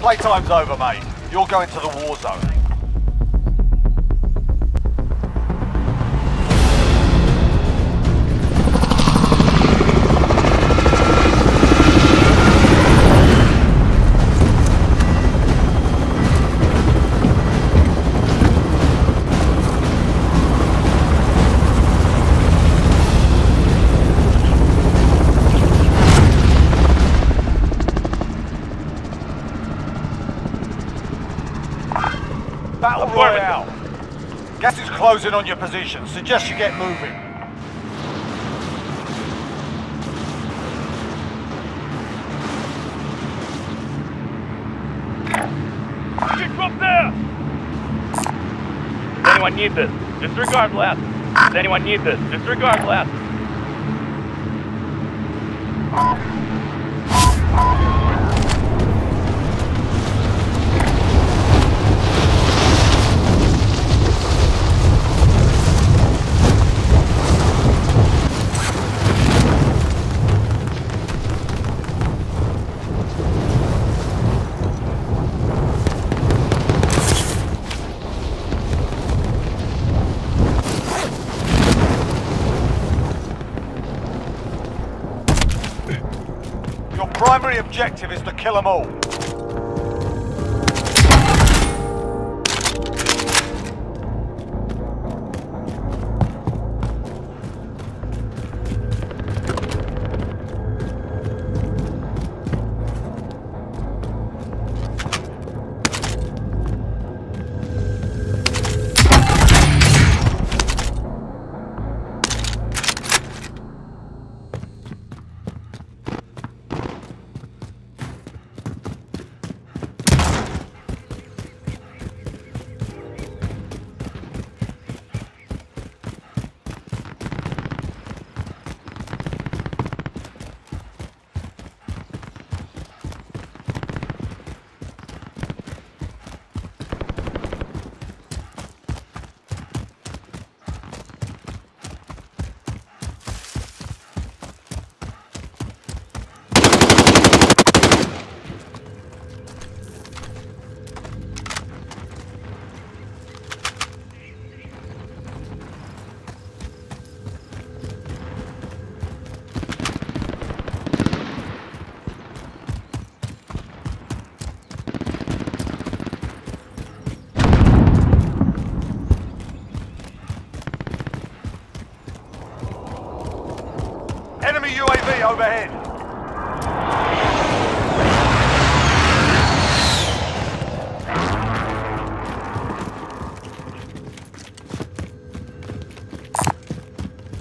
Playtime's over, mate. You're going to the war zone. Battle Royale. Gas is closing on your position. Suggest you get moving. Shit up there! Does anyone need this? Disregard left. Does anyone need this? Disregard left. Primary objective is to kill them all. UAV overhead.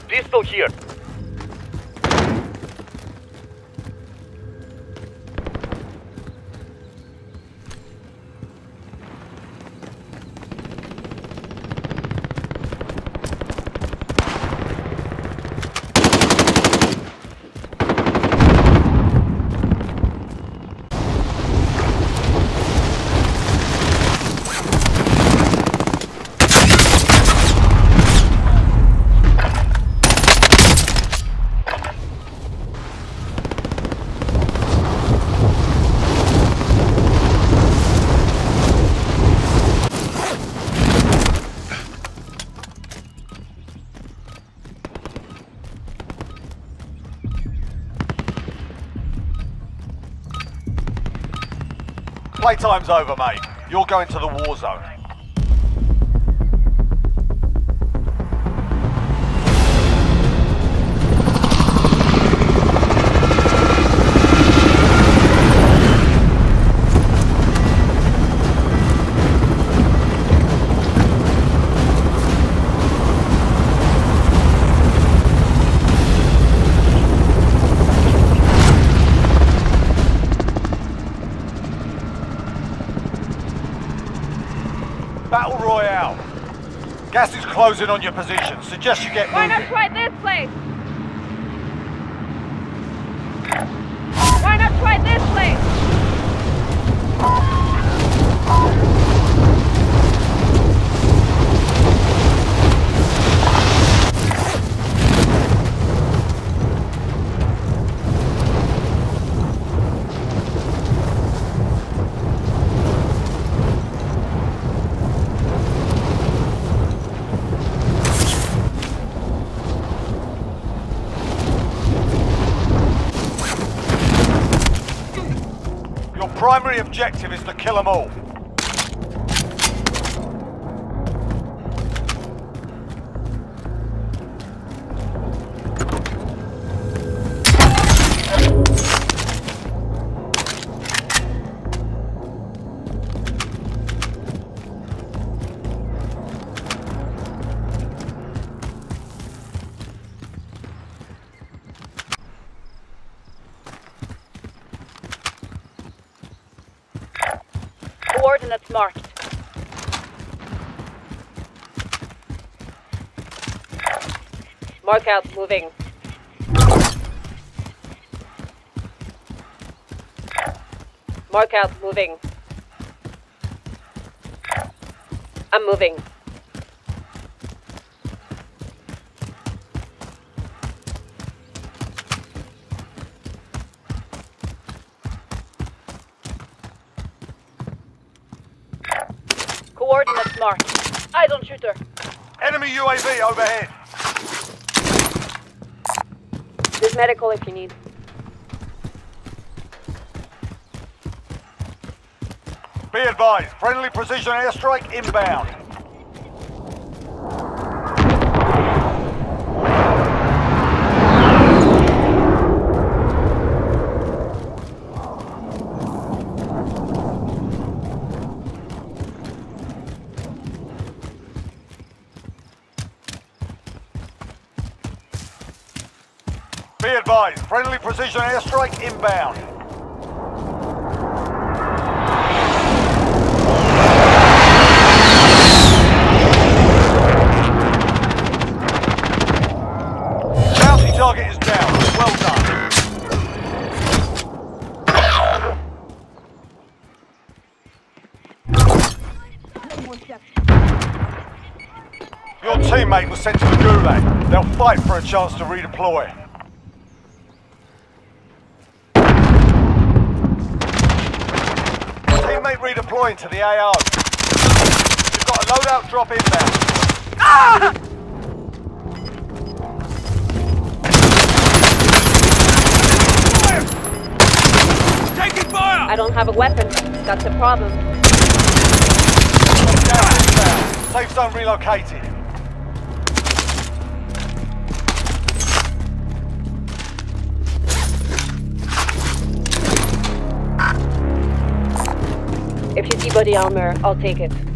Pistol here. Playtime's over, mate. You're going to the war zone. Battle Royale. Gas is closing on your position. Suggest you get moving. Why not try this place? Why not try this place? Your primary objective is to kill them all. Coordinates marked. Markouts moving. Markouts moving. I'm moving. Coordinates marked. Idle shooter. Enemy UAV overhead. There's medical if you need. Be advised, friendly precision airstrike inbound. Be advised, friendly precision airstrike inbound. Bounty target is down. Well done. Your teammate was sent to the gulag. They'll fight for a chance to redeploy. Redeploying to the AO. You've got a loadout drop in there. Ah! Taking fire! I don't have a weapon. That's a problem. Safe zone relocated. If you see body armor, I'll take it.